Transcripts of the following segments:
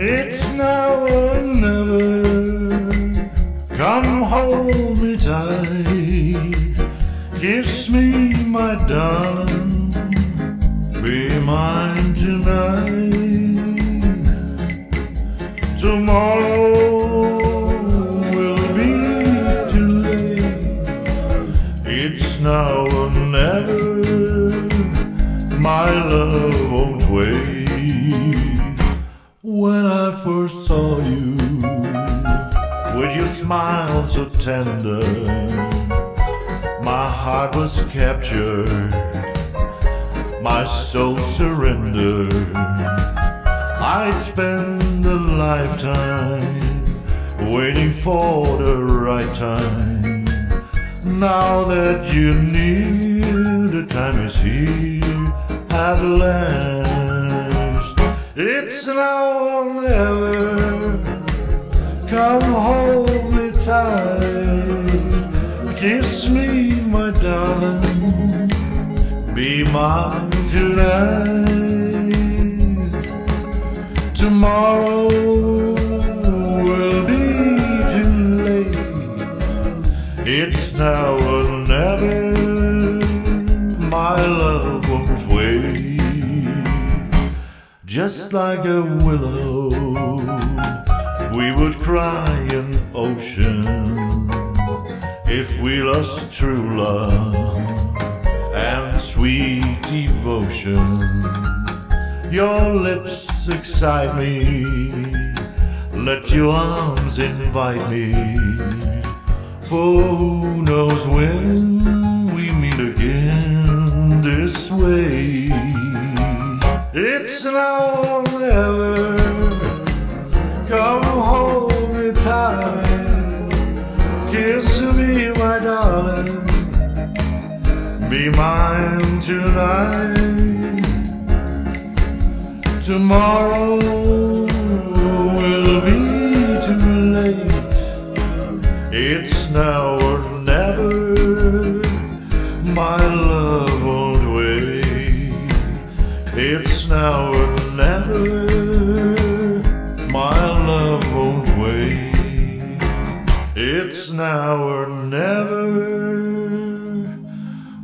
It's now or never. Come hold me tight. Kiss me, my darling. Be mine tonight. Tomorrow will be too late. It's now or never. My love won't wait. When I first saw you, with your smile so tender, my heart was captured, my soul surrendered. I'd spend a lifetime waiting for the right time. Now that you're near, the time is here at last. It's now or never. Come hold me tight. Kiss me, my darling. Be mine tonight. Tomorrow will be too late. It's now or never. My love won't wait. Just like a willow, we would cry an ocean if we lost true love and sweet devotion. Your lips excite me, let your arms invite me, for who knows when we meet again this way. It's now or never. Come hold me tight. Kiss me, my darling. Be mine tonight. Tomorrow will be too late. It's now or never. My love won't wait. It's now or never, my love won't wait. It's now or never,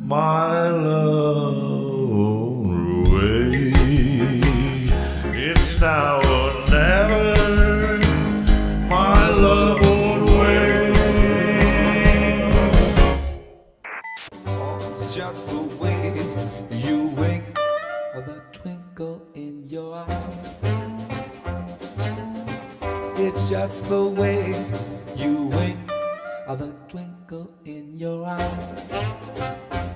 my love won't wait. It's now or never, my love won't wait. It's just the way you wake. That twinkle in your eye. It's just the way you wake. That twinkle in your eye.